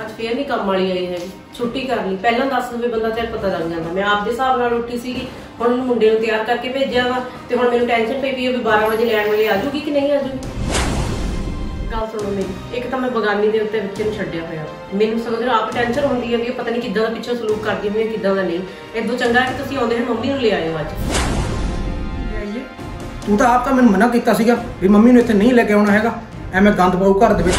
ਅੱਜ ਫੇਰ ਨਹੀਂ ਕੰਮ ਵਾਲੀ ਆਈ ਹੈ, ਛੁੱਟੀ ਕਰ ਲਈ। ਪਹਿਲਾਂ 10 ਵਜੇ ਬੰਦਾ ਤੇ ਪਤਾ ਲੱਗ ਜਾਂਦਾ। ਮੈਂ ਆਪਦੇ ਹਿਸਾਬ ਨਾਲ ਉੱਠੀ ਸੀਗੀ, ਹੁਣ ਮੁੰਡੇ ਨੂੰ ਤਿਆਰ ਕਰਕੇ ਭੇਜਿਆ ਵਾ ਤੇ ਹੁਣ ਮੈਨੂੰ ਟੈਨਸ਼ਨ ਪਈ ਵੀ ਉਹ 12 ਵਜੇ ਲੈਣ ਵਾਲੀ ਆ ਜੂਗੀ ਕਿ ਨਹੀਂ ਆ ਜੂਗੀ। ਗੱਲ ਸੁਣੋ ਮੇਰੀ, ਇੱਕ ਤਾਂ ਮੈਂ ਬਗਾਨੀ ਦੇ ਉੱਤੇ ਬੱਚੇ ਨੂੰ ਛੱਡਿਆ ਹੋਇਆ, ਮੈਨੂੰ ਸਗੋਂ ਆਪ ਟੈਨਸ਼ਨ ਹੁੰਦੀ ਹੈ ਕਿ ਪਤਾ ਨਹੀਂ ਕਿੱਦਾਂ ਦਾ ਪਿੱਛੋਂ ਸਲੂਕ ਕਰਦੀ ਹੁੰਦੀ ਹੈ ਕਿੱਦਾਂ ਦਾ ਨਹੀਂ। ਇਦੋਂ ਚੰਗਾ ਕਿ ਤੁਸੀਂ ਆਉਂਦੇ ਹੋ ਮੰਮੀ ਨੂੰ ਲੈ ਆਇਓ। ਅੱਜ ਤੂੰ ਤਾਂ ਆਪ ਤਾਂ ਮੈਨੂੰ ਮਨਾ ਕੀਤਾ ਸੀਗਾ ਵੀ ਮੰਮੀ ਨੂੰ ਇੱਥੇ ਨਹੀਂ ਲੈ ਕੇ ਆਉਣਾ ਹੈਗਾ, ਐਵੇਂ ਗੰਦ ਪਾਉ ਘਰ ਦੇ ਵਿੱਚ।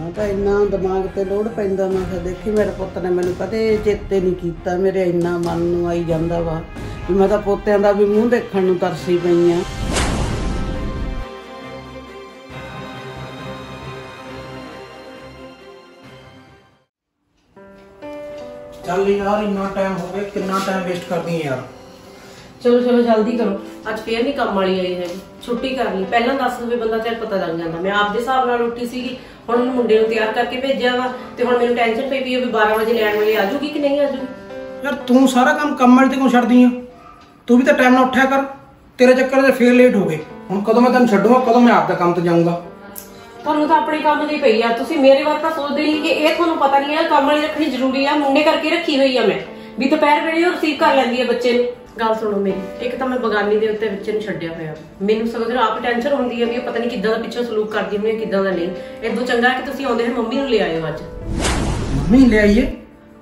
ਮੈਂ ਤਾਂ ਇੰਨਾ ਦਿਮਾਗ ਤੇ ਲੋੜ ਪੈਂਦਾ, ਮੈਂ ਕਿਹਾ ਦੇਖੀ ਮੇਰੇ ਪੁੱਤ ਨੇ ਮੈਨੂੰ ਕਦੇ ਚੇਤੇ ਨਹੀਂ ਕੀਤਾ। ਮੇਰੇ ਇੰਨਾ ਮਨ ਨੂੰ ਆਈ ਜਾਂਦਾ ਵਾ ਵੀ ਮੈਂ ਤਾਂ ਪੋਤਿਆਂ ਦਾ ਵੀ ਮੂੰਹ ਦੇਖਣ ਨੂੰ ਤਰਸੀ ਪਈ ਆ। ਚੱਲ ਯਾਰ ਇੰਨਾ ਟਾਈਮ ਹੋ ਗਿਆ, ਕਿੰਨਾ ਟਾਈਮ ਵੇਸਟ ਕਰਦੀ ਯਾਰ। चलो चलो जल्दी करो, आज फिर नहीं काम वाली आई है, छुट्टी कर ली। पहला 10 बजे बंदा तेरे पता लग जाता। मैं आपके हिसाब नाल उठी सीगी, हुण मुंडे नूं तैयार करके भेजिया वा ते हुण मैनूं टेंशन पई पई है भी 12 बजे लैण वाली आ जूगी कि नहीं आ जूगी। यार तू सारा काम वाली ते क्यों छड्डदी है, तू भी तो टाइम नाल उठिया कर। तेरे चक्कर ते फिर लेट हो गए। हुण कदों मैं तैनूं छड्डूंगा, कदों मैं आपदा काम ते जाऊंगा। ਤੁਹਾਨੂੰ ਤਾਂ ਆਪਣੇ ਕੰਮ ਦੀ ਪਈ ਆ, ਤੁਸੀਂ ਮੇਰੇ ਬਾਰੇ ਤਾਂ ਸੋਚਦੇ ਨਹੀਂ ਕਿ ਇਹ ਤੁਹਾਨੂੰ ਪਤਾ ਨਹੀਂ ਹੈ ਕੰਮ ਵਾਲੀ ਰੱਖਣੀ ਜ਼ਰੂਰੀ ਆ। ਮੁੰਡੇ ਕਰਕੇ ਰੱਖੀ ਹੋਈ ਆ ਮੈਂ ਵੀ, ਦੁਪਹਿਰ ਵੇਲੇ ਉਹ ਰਿਸੀਵ ਕਰ ਲੈਂਦੀ ਹੈ ਬੱਚੇ ਨੂੰ। ਗੱਲ ਸੁਣੋ ਮੇਰੀ, ਇੱਕ ਤਾਂ ਮੈਂ ਬਗਾਨੀ ਦੇ ਉੱਤੇ ਬੱਚੇ ਨੂੰ ਛੱਡਿਆ ਹੋਇਆ, ਮੈਨੂੰ ਸਗੋਂ ਆਪ ਟੈਨਸ਼ਨ ਹੁੰਦੀ ਹੈ ਵੀ ਪਤਾ ਨਹੀਂ ਕਿੱਦਾਂ ਦਾ ਪਿੱਛੋਂ ਸਲੂਕ ਕਰਦੀ ਹੁੰਦੀ ਹੈ ਕਿੱਦਾਂ ਦਾ ਨਹੀਂ। ਇਦੋਂ ਚੰਗਾ ਕਿ ਤੁਸੀਂ ਆਉਂਦੇ ਹੋ ਮੰਮੀ ਨੂੰ ਲੈ ਆਇਓ। ਅੱਜ ਮੰਮੀ ਲੈ ਆਈਏ,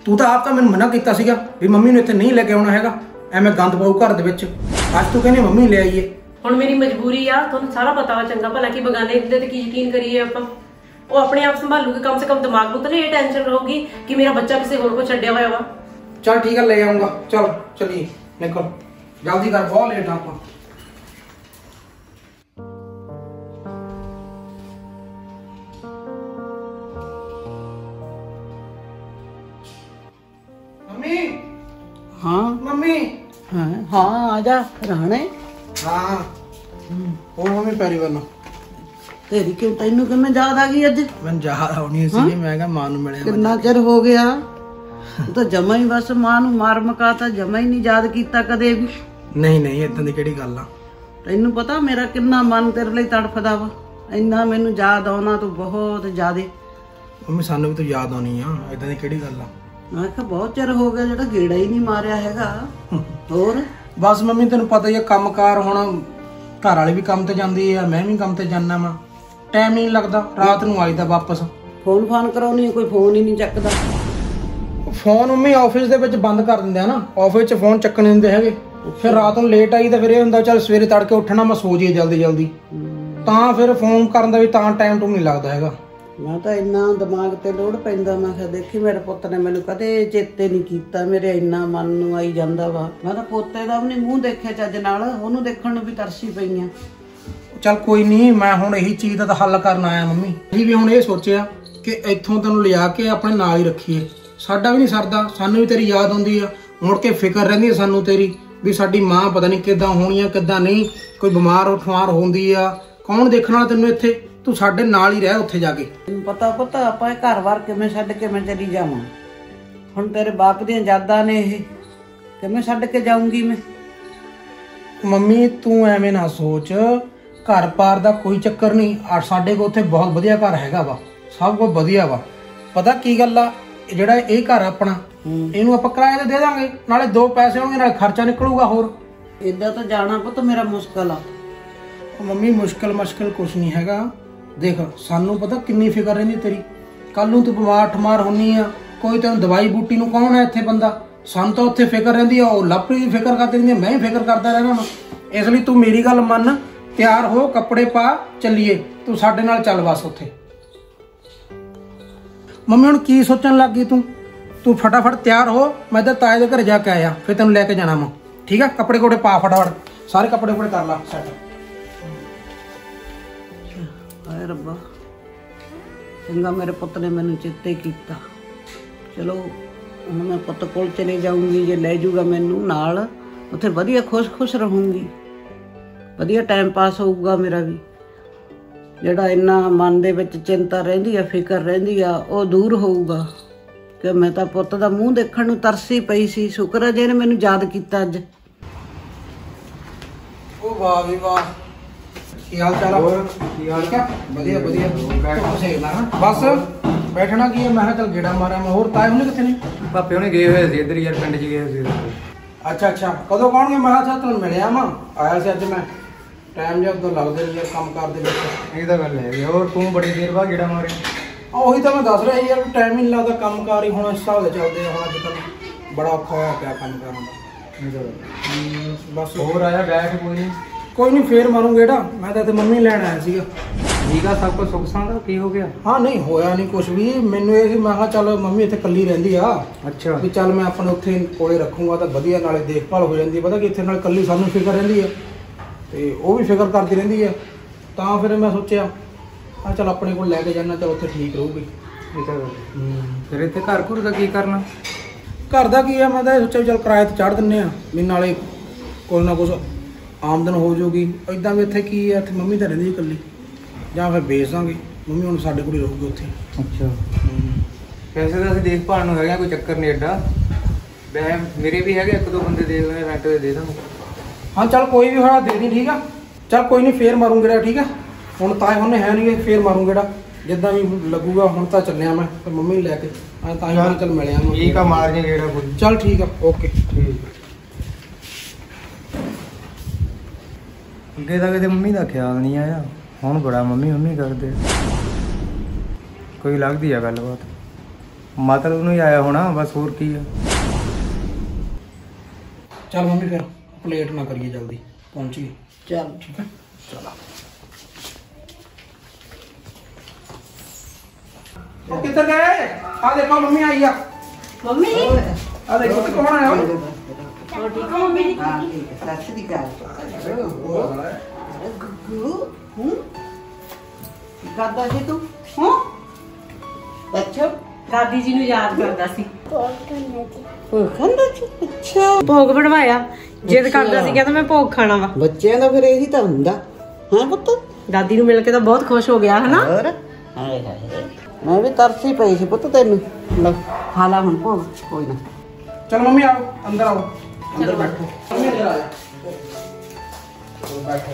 ਤੂੰ ਤਾਂ ਆਪ ਤਾਂ ਮੈਨੂੰ ਮਨਾ ਕੀਤਾ ਸੀਗਾ ਵੀ ਮੰਮੀ ਨੂੰ ਇੱਥੇ ਨਹੀਂ ਲੈ ਕੇ ਆਉਣਾ ਹੈਗਾ, ਐਵੇਂ ਗੰਦ ਪਾਉ ਘਰ ਦੇ ਵਿੱਚ। ਅੱਜ ਤੂੰ ਕਹਿੰਦੀ ਮੰਮੀ ਲੈ ਆਈਏ। ਹੁਣ ਮੇਰੀ ਮਜਬੂਰੀ ਆ, ਤੁਹਾਨੂੰ ਸਾਰਾ ਪਤਾ ਵਾ ਚੰਗਾ ਭਲਾ ਕਿ ਬਗਾਨੇ ਦੇ ਤੇ ਕੀ ਯਕੀਨ ਕਰੀਏ ਆਪਾਂ। ਉਹ ਆਪਣੇ ਆਪ ਸੰਭਾਲੂਗੀ, ਕਮ ਸੇ ਕਮ ਦਿਮਾਗ ਨੂੰ ਤਾਂ ਇਹ ਟੈਨਸ਼ਨ ਰਹੂਗੀ ਕਿ ਮੇਰਾ ਬੱਚਾ ਕਿਸੇ ਹੋਰ ਕੋਲ ਛੱਡਿਆ ਹੋਇਆ ਵਾ। ਚਲ ਠੀਕ ਆ ਲੈ ਆਉਂਗਾ, ਚਲ ਚਲੀਏ ਨਿਕਲ ਜਲਦੀ ਕਰ, ਬਹੁਤ ਲੇਟ ਆਪਾਂ। ਮੰਮੀ। ਹਾਂ ਮੰਮੀ। ਹਾਂ ਹਾਂ ਆ ਜਾ ਰਾਣੇ। ਹਾਂ ਹੋਰ ਮੰਮੀ ਪੈਰੀ ਵੱਲ ਤੇਰੀ ਕਿਉਂ, ਤੈਨੂੰ ਕਿਵੇਂ ਯਾਦ ਆ ਗਈ ਅੱਜ? ਮੈਨੂੰ ਯਾਦ ਆਉਣੀ ਸੀ, ਮੈਂ ਕਿਹਾ ਮਾਂ ਨੂੰ ਮਿਲਿਆ ਕਿੰਨਾ ਚਿਰ ਹੋ ਗਿਆ। ਤਾਂ ਜਮਾ ਹੀ ਬਸ ਮਾਂ ਨੂੰ ਮਾਰ ਮਕਾ ਤਾਂ ਜਮਾ ਹੀ ਨਹੀਂ ਯਾਦ ਕੀਤਾ ਕਦੇ ਵੀ। ਨਹੀਂ ਨਹੀਂ ਇਦਾਂ ਦੀ ਕਿਹੜੀ ਗੱਲ ਆ, ਤੈਨੂੰ ਪਤਾ ਮੇਰਾ ਕਿੰਨਾ ਮਨ ਤੇਰੇ ਲਈ ਤੜਫਦਾ ਵਾ। ਇੰਨਾ ਮੈਨੂੰ ਯਾਦ ਆਉਣਾ ਤੂੰ ਬਹੁਤ ਜ਼ਿਆਦੇ। ਮੰਮੀ ਸਾਨੂੰ ਵੀ ਤੂੰ ਯਾਦ ਆਉਣੀ ਆ, ਇਦਾਂ ਦੀ ਕਿਹੜੀ ਗੱਲ ਆ। ਮੈਂ ਕਿਹਾ ਬਹੁਤ ਚਿਰ ਹੋ ਗਿਆ ਜਿਹੜਾ ਗੇੜਾ ਹੀ ਨਹੀਂ ਮਾਰਿਆ ਹੈਗਾ। ਹੋਰ ਬਸ ਮੰਮੀ ਤੈਨੂੰ ਪਤਾ ਹੀ ਆ ਕੰਮਕਾਰ, ਹੁਣ ਘਰ ਵਾਲੇ ਵੀ ਕੰਮ ਤੇ ਜਾਂਦੀ ਆ, ਮੈਂ ਵੀ ਕੰਮ ਤੇ ਜਾਣਾ ਵਾ, ਟਾਈਮ ਹੀ ਨਹੀਂ ਲੱਗਦਾ। ਰਾਤ ਨੂੰ ਆਈਦਾ ਵਾਪਸ, ਫੋਨ ਫਾਨ ਕਰਾਉਣੀ ਕੋਈ ਫੋਨ ਹੀ ਨਹੀਂ ਚੱਕਦਾ। ਫੋਨ ਮੰਮੀ ਆਫਿਸ ਦੇ ਵਿੱਚ ਬੰਦ ਕਰ ਦਿੰਦੇ ਆ ਨਾ, ਆਫਿਸ 'ਚ ਫੋਨ ਚੱਕਣ ਨਹੀਂ ਦਿੰਦੇ ਹੈਗੇ। ਫਿਰ ਰਾਤ ਨੂੰ ਲੇਟ ਆਈ ਤਾਂ ਫਿਰ ਇਹ ਹੁੰਦਾ ਚੱਲ ਸਵੇਰੇ ਤੜਕੇ ਉੱਠਣਾ, ਮੈਂ ਸੋ ਜਾਈਏ ਜਲਦੀ ਜਲਦੀ, ਤਾਂ ਫਿਰ ਫੋਨ ਕਰਨ ਦਾ ਵੀ ਤਾਂ ਟਾਈਮ ਟੂਮ ਨਹੀਂ ਲੱਗਦਾ ਹੈਗਾ। ਮੈਂ ਤਾਂ ਇੰਨਾ ਦਿਮਾਗ ਤੇ ਲੋੜ ਪੈਂਦਾ, ਮੈਂ ਕਿਹਾ ਦੇਖੀ ਮੇਰੇ ਪੁੱਤ ਨੇ ਮੈਨੂੰ ਕਦੇ ਚੇਤੇ ਨਹੀਂ ਕੀਤਾ। ਮੇਰੇ ਇੰਨਾ ਮਨ ਨੂੰ ਆਈ ਜਾਂਦਾ ਵਾ, ਮੈਂ ਤਾਂ ਪੋਤੇ ਦਾ ਵੀ ਨਹੀਂ ਮੂੰਹ ਦੇਖਿਆ ਚੱਜ ਨਾਲ, ਉਹਨੂੰ ਦੇਖਣ ਨੂੰ ਵੀ ਤਰਸੀ ਪਈ ਆ। ਚੱਲ ਕੋਈ ਨਹੀਂ, ਮੈਂ ਹੁਣ ਇਹੀ ਚੀਜ਼ ਦਾ ਤਾਂ ਹੱਲ ਕਰਨ ਆਇਆ ਮੰਮੀ। ਅਸੀਂ ਵੀ ਹੁਣ ਇਹ ਸੋਚਿਆ ਕਿ ਇੱਥੋਂ ਤੈਨੂੰ ਲਿਆ ਕੇ ਆਪਣੇ ਨਾਲ ਹੀ ਰੱਖੀਏ, ਸਾਡਾ ਵੀ ਨਹੀਂ ਸਰਦਾ, ਸਾਨੂੰ ਵੀ ਤੇਰੀ ਯਾਦ ਆਉਂਦੀ ਆ। ਮੁੜ ਕੇ ਫਿਕਰ ਰਹਿੰਦੀ ਆ ਸਾਨੂੰ ਤੇਰੀ ਵੀ ਸਾਡੀ ਮਾਂ ਪਤਾ ਨਹੀਂ ਕਿੱਦਾਂ ਹੋਣੀ ਆ ਕਿੱਦਾਂ ਨਹੀਂ, ਕੋਈ ਬਿਮਾਰ ਉਠਵਾਰ ਹੁੰਦੀ ਆ, ਕੌਣ ਦੇਖਣ ਵਾਲਾ ਤੈਨੂੰ ਇੱਥੇ। ਤੂੰ ਸਾਡੇ ਨਾਲ ਹੀ ਰਹਿ ਉੱਥੇ ਜਾ ਕੇ। ਪਤਾ ਪਤਾ ਆਪਾਂ ਇਹ ਘਰ-ਬਾਰ ਕਿਵੇਂ ਛੱਡ ਕੇ ਮੈਂ ਚਲੀ ਜਾਵਾਂ, ਹੁਣ ਤੇਰੇ ਬਾਪ ਦੀਆਂ ਯਾਦਾਂ ਨੇ, ਇਹ ਕਿਵੇਂ ਛੱਡ ਕੇ ਜਾਊਂਗੀ ਮੈਂ। ਮੰਮੀ ਤੂੰ ਐਵੇਂ ਨਾ ਸੋਚ, ਘਰ-ਬਾਰ ਦਾ ਕੋਈ ਚੱਕਰ ਨਹੀਂ, ਸਾਡੇ ਕੋਲ ਉੱਥੇ ਬਹੁਤ ਵਧੀਆ ਘਰ ਹੈਗਾ ਵਾ, ਸਭ ਕੁਝ ਵਧੀਆ ਵਾ। ਪਤਾ ਕੀ ਗੱਲ ਆ, ਜਿਹੜਾ ਇਹ ਘਰ ਆਪਣਾ, ਇਹਨੂੰ ਆਪਾਂ ਕਿਰਾਏ ਤੇ ਦੇ ਦਾਂਗੇ, ਨਾਲੇ ਦੋ ਪੈਸੇ ਹੋਣਗੇ, ਨਾਲੇ ਖਰਚਾ ਨਿਕਲੂਗਾ। ਹੋਰ ਇਦਾਂ ਤਾਂ ਜਾਣਾ ਪੁੱਤ ਮੇਰਾ ਮੁਸ਼ਕਲ ਆ। ਮੰਮੀ ਮੁਸ਼ਕਲ ਕੁਛ ਨਹੀਂ ਹੈਗਾ, ਦੇਖ ਸਾਨੂੰ ਪਤਾ ਕਿੰਨੀ ਫਿਕਰ ਰਹਿੰਦੀ ਤੇਰੀ, ਕੱਲ ਨੂੰ ਤੂੰ ਬਿਮਾਰ ਠਮਾਰ ਹੋਣੀ ਆ, ਕੋਈ ਤੈਨੂੰ ਦਵਾਈ ਬੂਟੀ ਨੂੰ ਕੌਣ ਹੈ ਇੱਥੇ ਬੰਦਾ। ਸਾਨੂੰ ਤਾਂ ਉੱਥੇ ਫਿਕਰ ਰਹਿੰਦੀ ਆ, ਉਹ ਲਾਪਰੀ ਦੀ ਫਿਕਰ ਕਰਦੀ ਰਹਿੰਦੀ, ਮੈਂ ਹੀ ਫਿਕਰ ਕਰਦਾ ਰਹਿਣਾ ਵਾ। ਇਸ ਲਈ ਤੂੰ ਮੇਰੀ ਗੱਲ ਮੰਨ, ਤਿਆਰ ਹੋ, ਕੱਪੜੇ ਪਾ, ਚੱਲੀਏ, ਤੂੰ ਸਾਡੇ ਨਾਲ ਚੱਲ ਬਸ ਉੱਥੇ। ਮੰਮੀ ਹੁਣ ਕੀ ਸੋਚਣ ਲੱਗ ਗਈ ਤੂੰ ਫਟਾਫਟ ਤਿਆਰ ਹੋ, ਮੈਂ ਤਾਂ ਤਾਏ ਦੇ ਘਰ ਜਾ ਕੇ ਆਇਆ, ਫਿਰ ਤੈਨੂੰ ਲੈ ਕੇ ਜਾਣਾ ਮੈਂ, ਠੀਕ ਆ। ਕੱਪੜੇ ਕੋੜੇ ਪਾ ਫਟਾਫਟ, ਸਾਰੇ ਕੱਪੜੇ ਕੋੜੇ ਕਰ ਲਾ ਸੈੱਟ। ਆਏ ਰੱਬਾ ਚੰਗਾ ਮੇਰੇ ਪੁੱਤ ਨੇ ਮੈਨੂੰ ਚੇਤੇ ਕੀਤਾ। ਚਲੋ ਹੁਣ ਮੈਂ ਪੁੱਤ ਕੋਲ ਚਲੇ ਜਾਊਂਗੀ, ਜੇ ਲੈ ਜਾਊਗਾ ਮੈਨੂੰ ਨਾਲ, ਉੱਥੇ ਵਧੀਆ ਖੁਸ਼ ਰਹੂੰਗੀ, ਵਧੀਆ ਟਾਈਮ ਪਾਸ ਹੋਊਗਾ ਮੇਰਾ ਵੀ। ਜਿਹੜਾ ਇੰਨਾ ਮਨ ਦੇ ਵਿੱਚ ਚਿੰਤਾ ਰਹਿੰਦੀ ਆ, ਫਿਕਰ ਰਹਿੰਦੀ ਆ, ਉਹ ਦੂਰ ਹੋਊਗਾ। ਕਿ ਮੈਂ ਤਾਂ ਪੁੱਤ ਦਾ ਮੂੰਹ ਦੇਖਣ ਨੂੰ ਤਰਸੀ ਪਈ ਸੀ, ਸ਼ੁਕਰ ਹੈ ਜਿਹਨੇ ਮੈਨੂੰ ਯਾਦ ਕੀਤਾ ਅੱਜ। ਉਹ ਵਾਹ ਵੀ ਵਾਹ, ਕੀ ਹਾਲ ਚਾਲ ਆ? ਵਧੀਆ ਵਧੀਆ, ਬਸ बैठना की है, मैं कल गेड़ा मारा मैं और ताए होने कितने पापे होने गए हुए सी इधर यार पिंड च गए हुए सी। अच्छा अच्छा कदों कौन गए? मैं चल तुम मिलया मां आया सी अज मैं टाइम जब तो लगदा ही यार काम कर दे विच इदा गल है और तू बड़ी देर बाद गेड़ा मारे। ਉਹੀ ਤਾਂ मैं दस रहा यार टाइम ही नहीं लगता काम कार ही ਹੁਣ हिसाब ਦੇ ਚੱਲਦੇ ਆ ਅੱਜ ਕੱਲ बड़ा ਔਖਾ ਹੋਇਆ ਪਿਆ ਕੰਮ ਕਰਨ ਦਾ। बस ਹੋਰ आया बैठ कोई नहीं ਫੇਰ ਮਾਰੂੰਗੇ ਏਡਾ। मैं तो मम्मी ਲੈਣ ਆਇਆ ਸੀਗਾ। ਠੀਕ ਆ सब कुछ ਸੁੱਖ ਸਾਂਦਾ ਕੀ हो गया? हाँ नहीं होया नहीं कुछ भी ਮੈਨੂੰ ਇਹ ਸੀ मैं ਕਿਹਾ ਚੱਲ ਮੰਮੀ ਇੱਥੇ ਕੱਲੀ ਰਹਿੰਦੀ ਆ। अच्छा ਵੀ ਚੱਲ मैं ਆਪਣੇ ਉੱਥੇ ਕੋਲੇ ਰੱਖੂੰਗਾ ਤਾਂ ਵਧੀਆ ਨਾਲੇ ਦੇਖਭਾਲ ਹੋ ਜਾਂਦੀ। ਪਤਾ ਕਿ ਇੱਥੇ ਨਾਲ ਕੱਲੀ ਸਾਨੂੰ ਫਿਕਰ ਰਹਿੰਦੀ ਆ ਤੇ ਉਹ ਵੀ ਫਿਕਰ ਕਰਦੀ ਰਹਿੰਦੀ ਆ ਤਾਂ ਫਿਰ मैं सोचा हाँ चल अपने को लैके जाना तो उत्थे ठीक रहूगी। फिर इतने घर घुर का की करना? घर का की है मैं सोचा चल किराए तो चढ़ दिने भी नाले कुछ ना कुछ आमदन हो जाऊगी। इदा भी इतने की है इतने मम्मी तो रही कली या फिर बेच देंगे मम्मी हम साढ़े को रहूगी उत्थे। अच्छा वैसे तो देखभाल है कोई चक्कर नहीं एडा। वै मेरे भी है एक दो बंदे देख लेंगे रेंट दे दूंगा। हाँ चल कोई भी हाँ दे दी ठीक है। चल कोई नहीं फिर मारूंगे ठीक है ਹੁਣ ਤਾਏ ਹੁਣੇ ਹੈ ਨਹੀਂ ਫੇਰ ਮਾਰੂ ਗੇੜਾ ਜਿੱਦਾਂ ਵੀ ਲੱਗੂਗਾ। ਹੁਣ ਤਾਂ ਚੱਲਿਆ ਮੈਂ ਤੇ ਮੰਮੀ ਨੂੰ ਲੈ ਕੇ ਆ ਤਾਂ ਹੀ ਚੱਲ ਮਿਲਿਆ। ਠੀਕ ਆ ਮਾਰ ਜੇ ਗੇੜਾ ਕੋਈ। ਚੱਲ ਠੀਕ ਆ ਓਕੇ ਠੀਕ। ਅੱਗੇ ਤਾਂ ਕਿਤੇ ਮੰਮੀ ਦਾ ਖਿਆਲ ਨਹੀਂ ਆਇਆ ਹੁਣ ਬੜਾ ਮੰਮੀ ਮੰਮੀ ਕਰਦੇ। ਕੋਈ ਲੱਗਦੀ ਆ ਗੱਲਬਾਤ ਮਤਲਬ ਨੂੰ ਹੀ ਆਇਆ ਹੋਣਾ ਬਸ ਹੋਰ ਕੀ ਆ। ਚੱਲ ਮੰਮੀ ਫਿਰ ਪਲੇਟ ਨਾ ਕਰੀਏ ਜਲਦੀ ਪਹੁੰਚੀ। ਚੱਲ ਠੀਕ ਆ ਚਲਾ। ਉਹ ਕਿੱਧਰ ਗਏ? ਆ ਦੇਖੋ ਮੰਮੀ ਆਈ ਆ। ਮੰਮੀ ਆ ਦੇਖੋ ਕੌਣ ਆਇਆ? ਉਹ ਠੀਕ ਆ ਮੰਮੀ? ਹਾਂ ਠੀਕ ਹੈ ਸੱਚ ਦੀ ਗੱਲ। ਗੁੱਗੂ ਹੂੰ ਦਾਦਾ ਜੀ ਤੂੰ ਹੂੰ ਬੱਚੋ ਦਾਦੀ ਜੀ ਨੂੰ ਯਾਦ ਕਰਦਾ ਸੀ। ਭੋਗ ਖਾਂਦਾ ਸੀ? ਅੱਛਾ ਭੋਗ ਬਣਵਾਇਆ ਜਿੱਦ ਕਰਦਾ ਸੀ ਕਹਿੰਦਾ ਮੈਂ ਭੋਗ ਖਾਣਾ ਵਾ। ਬੱਚਿਆਂ ਦਾ ਫਿਰ ਇਹੀ ਤਾਂ ਹੁੰਦਾ ਹਾਂ ਪੁੱਤ। ਦਾਦੀ ਨੂੰ ਮਿਲ ਕੇ ਤਾਂ ਬਹੁਤ ਖੁਸ਼ ਹੋ ਗਿਆ ਹਨਾ। ਹੋਰ ਹਾਏ ਹਾਏ मैं भी तरसी पई सी पुत तेन लो खा ला हुण भोग कोई ना। चल मम्मी आओ अंदर आओ अंदर बैठो। मम्मी अंदर आओ बैठो।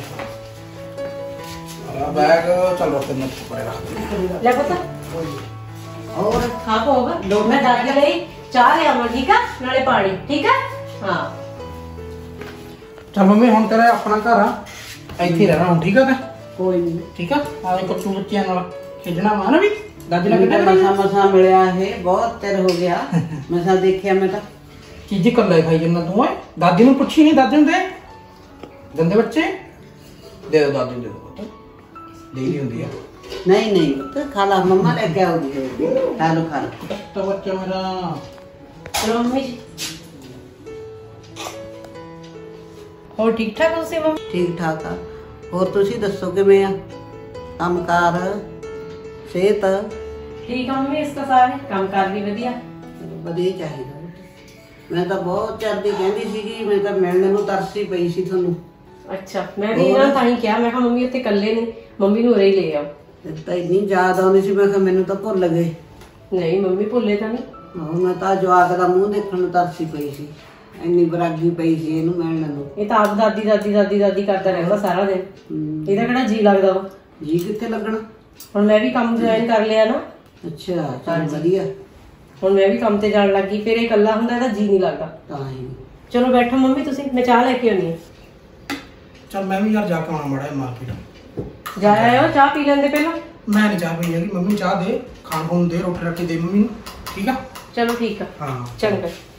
अरे बैग चलो तेन पड़े रख ले पुत और खा भोग लो। मैं दादी लई चाह ले आवां ठीक है नाले पानी ठीक है। हां चल मम्मी हुण तेरा अपना घर आ इत्थे रहना हुण ठीक है ना? कोई नहीं ठीक है आ कच्चू बच्चियां नाल खेलना वा ना भी। दादी ने कितना मसा मसा मिलया है बहुत देर हो गया मसा देखिया मैं तो चीज कर ले भाई जन्ना तू है। दादी ने पूछी नहीं दादी ने दे गंदे बच्चे दे दो दादी दे दो तो देरी होती है। नहीं नहीं तो खा ला मम्मा ले गया होगी खा लो तो बच्चा मेरा। चलो मम्मी और ठीक ठाक हो सी मम्मी? ठीक ठाक आ और तुसी दसो कि मैं कामकार सेहत ठीक है मम्मी इसका सारे काम कार भी वधिया वधिया चाहिए। मैं तो बहुत चरदी कहंदी सी कि मैं तो मिलने नु तरसी पई सी थानू। अच्छा मैं भी ना ताई क्या मैं कहा मम्मी उत्ते कल्ले ने मम्मी नु उरे ही ले आओ। इतना इतनी याद आउंदी सी मैं कहा मैनू तो भुल गए। नहीं मम्मी भुले तां नहीं मैं तो जवाक दा मूंह देखण नु तरसी पई सी ਇੰਨੀ ਬਰਾਗੀ ਪਈ ਸੀ ਇਹਨੂੰ ਮਿਲਣ ਨੂੰ। ਇਹ ਤਾਂ ਆਪ ਦਾਦੀ ਦਾਦੀ ਦਾਦੀ ਦਾਦੀ ਕਰਦਾ ਰਹਿੰਦਾ ਸਾਰਾ ਦਿਨ ਇਹਦਾ ਕਿਹੜਾ ਜੀ ਲੱਗਦਾ ਵਾ। ਜੀ ਕਿੱਥੇ ਲੱਗਣਾ ਹੁਣ ਮੈਂ ਵੀ ਕੰਮ ਜੁਆਇਨ ਕਰ ਲਿਆ ਨਾ। ਅੱਛਾ ਚੱਲ ਵਧੀਆ ਹੁਣ ਮੈਂ ਵੀ ਕੰਮ ਤੇ ਜਾਣ ਲੱਗੀ ਫਿਰ ਇਹ ਇਕੱਲਾ ਹੁੰਦਾ ਇਹਦਾ ਜੀ ਨਹੀਂ ਲੱਗਦਾ ਤਾਂ ਹੀ। ਚਲੋ ਬੈਠੋ ਮੰਮੀ ਤੁਸੀਂ ਮੈਂ ਚਾਹ ਲੈ ਕੇ ਆਉਣੀ ਹੈ। ਚਲ ਮੈਂ ਵੀ ਯਾਰ ਜਾ ਕੇ ਆਉਣਾ ਮੜਾ ਮਾਰਕੀਟ ਜਾ ਆਇਓ ਚਾਹ ਪੀ ਲੈਂਦੇ ਪਹਿਲਾਂ। ਮੈਂ ਨਹੀਂ ਚਾਹ ਪੀਣੀ ਮੰਮੀ ਚਾਹ ਦੇ ਖਾਣ ਨੂੰ ਦੇ ਰੋਟੀ ਰੱਖ ਕੇ ਦੇ ਮੰਮੀ ਨੂੰ ਠੀਕ ਆ। ਚਲੋ ਠੀਕ ਆ ਹਾਂ ਚੰਗਾ।